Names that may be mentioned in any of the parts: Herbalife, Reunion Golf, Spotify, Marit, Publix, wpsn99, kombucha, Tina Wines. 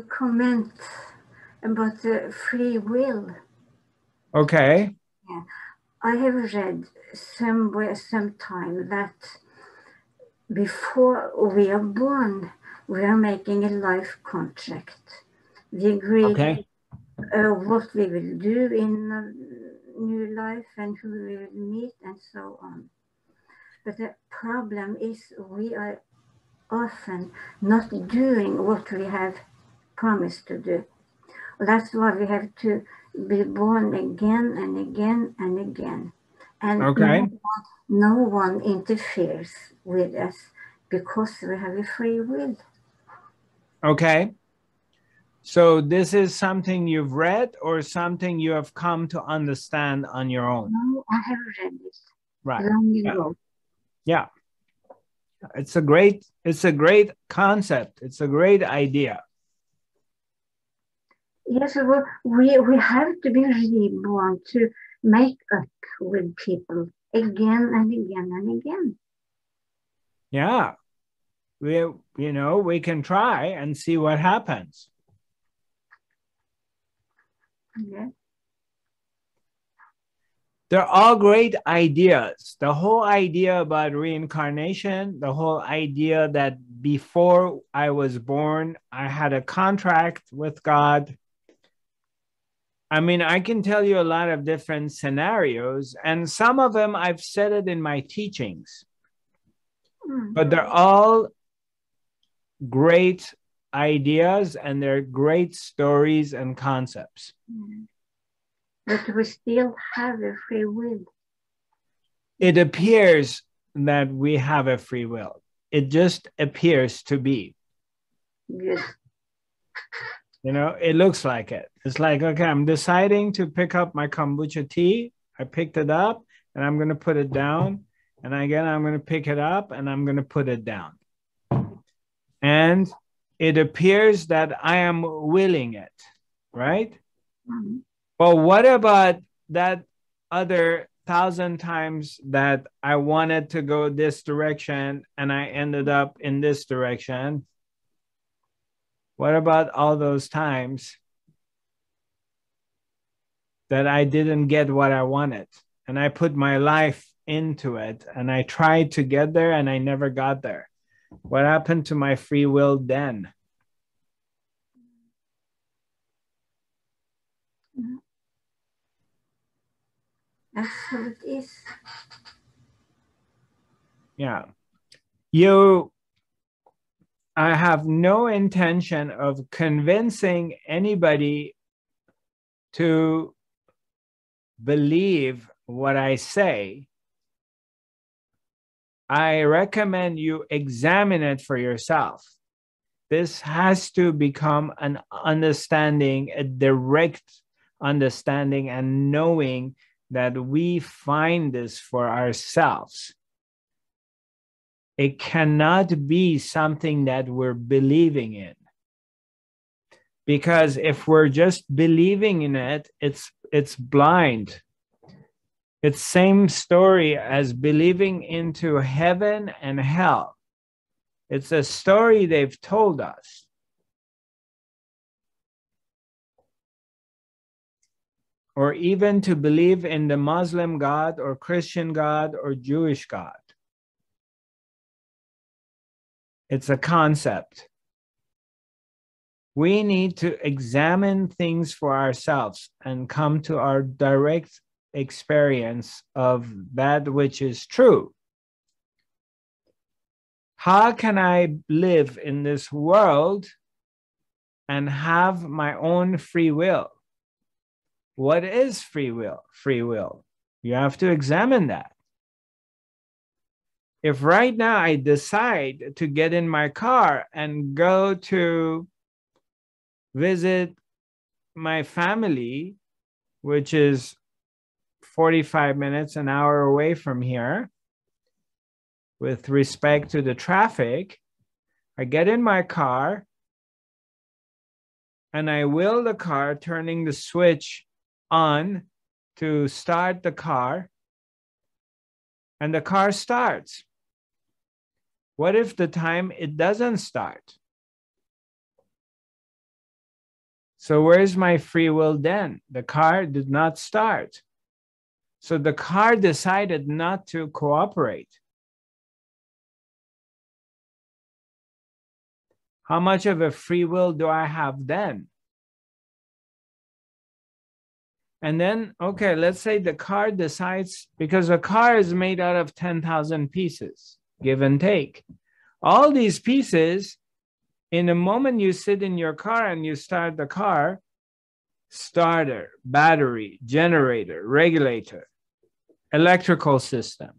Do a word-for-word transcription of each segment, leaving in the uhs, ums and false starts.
to comment about uh, free will. Okay. Yeah. I have read somewhere sometime that before we are born, we are making a life contract. We agree okay. uh, what we will do in a new life and who we will meet and so on. But the problem is we are often not doing what we have promised to do. That's why we have to be born again and again and again. And okay. no, one, no one interferes with us because we have a free will. Okay. So this is something you've read or something you have come to understand on your own? No, I have read it right. long yeah. ago. Yeah. It's a great, it's a great concept. It's a great idea. Yes, well, we, we have to be reborn to make up with people again and again and again. Yeah. We, you know, we can try and see what happens. Yeah. They're all great ideas. The whole idea about reincarnation, the whole idea that before I was born, I had a contract with God. I mean, I can tell you a lot of different scenarios, and some of them I've said it in my teachings, mm. but they're all great ideas and they're great stories and concepts. Mm. But we still have a free will. It appears that we have a free will. It just appears to be. Yes. You know, it looks like it. It's like, okay, I'm deciding to pick up my kombucha tea. I picked it up and I'm going to put it down. And again, I'm going to pick it up and I'm going to put it down. And it appears that I am willing it, right? Mm-hmm. Well, what about that other thousand times that I wanted to go this direction and I ended up in this direction? What about all those times that I didn't get what I wanted and I put my life into it and I tried to get there and I never got there? What happened to my free will then? That's how it is. Yeah. You, I have no intention of convincing anybody to believe what I say. I recommend you examine it for yourself. This has to become an understanding, a direct understanding and knowing that we find this for ourselves. It cannot be something that we're believing in. Because if we're just believing in it, it's, it's blind. It's same story as believing into heaven and hell. It's a story they've told us. Or even to believe in the Muslim God or Christian God or Jewish God. It's a concept. We need to examine things for ourselves and come to our direct experience of that which is true. How can I live in this world and have my own free will? What is free will? Free will. You have to examine that. If right now I decide to get in my car and go to visit my family, which is forty-five minutes, an hour away from here, with respect to the traffic, I get in my car and I will the car, turning the switch on to start the car, and the car starts. What if the time it doesn't start? So where's my free will then? The car did not start. So the car decided not to cooperate. How much of a free will do I have then? And then, okay, let's say the car decides, because a car is made out of ten thousand pieces, give and take. All these pieces, in the moment you sit in your car and you start the car, starter, battery, generator, regulator, electrical system,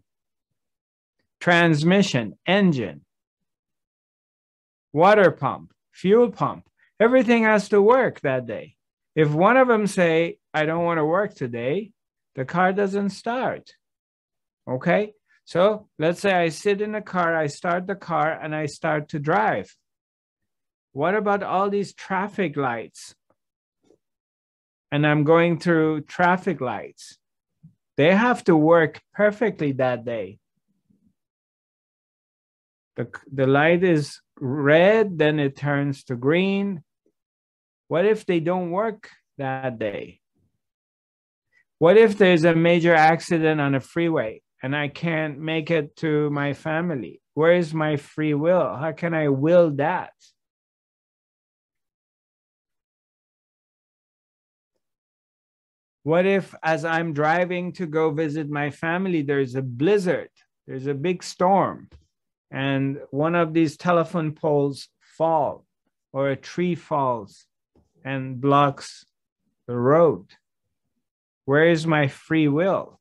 transmission, engine, water pump, fuel pump, everything has to work that day. If one of them say, I don't want to work today, the car doesn't start, okay? So let's say I sit in a car, I start the car, and I start to drive. What about all these traffic lights? And I'm going through traffic lights. They have to work perfectly that day. The, the light is red, then it turns to green. What if they don't work that day? What if there's a major accident on a freeway and I can't make it to my family? Where is my free will? How can I will that? What if, as I'm driving to go visit my family, there's a blizzard, there's a big storm, and one of these telephone poles fall, or a tree falls and blocks the road? Where is my free will?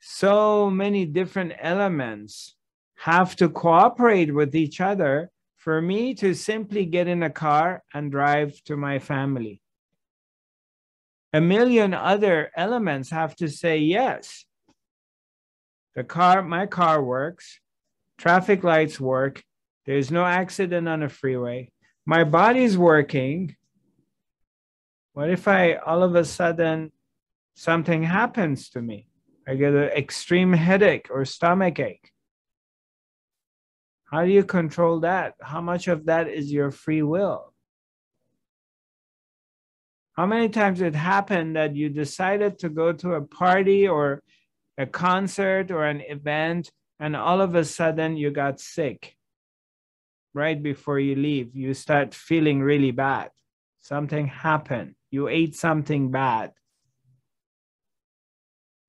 So many different elements have to cooperate with each other for me to simply get in a car and drive to my family. A million other elements have to say yes. The car, my car works, traffic lights work, there's no accident on a freeway, my body's working. What if I, all of a sudden, something happens to me? I get an extreme headache or stomach ache. How do you control that? How much of that is your free will? How many times it happened that you decided to go to a party or a concert or an event, and all of a sudden you got sick? Right before you leave, you start feeling really bad. Something happened. You ate something bad.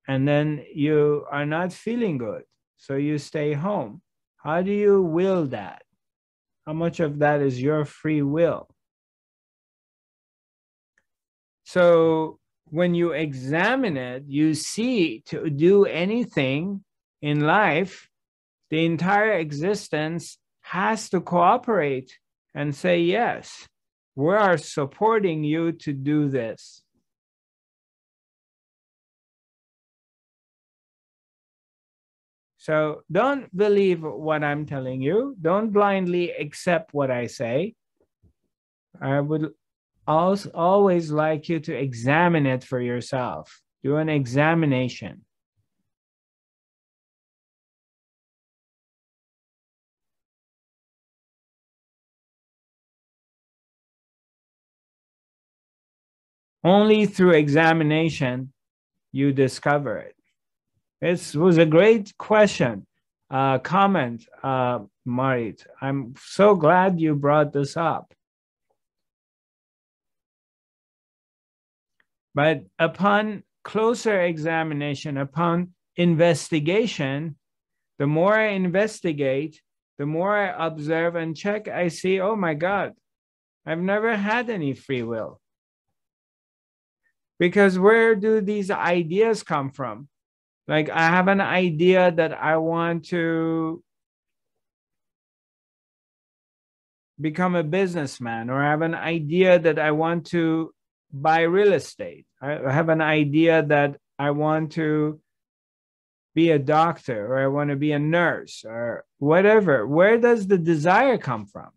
And then you are not feeling good, so you stay home. How do you will that? How much of that is your free will? So when you examine it, you see to do anything in life, the entire existence has to cooperate and say, yes, we are supporting you to do this. So don't believe what I'm telling you. Don't blindly accept what I say. I would also always like you to examine it for yourself. Do an examination. Only through examination you discover it. It was a great question, uh, comment, uh, Marit. I'm so glad you brought this up. But upon closer examination, upon investigation, the more I investigate, the more I observe and check, I see, oh my God, I've never had any free will. Because where do these ideas come from? Like, I have an idea that I want to become a businessman, or I have an idea that I want to buy real estate. I have an idea that I want to be a doctor, or I want to be a nurse, or whatever. Where does the desire come from?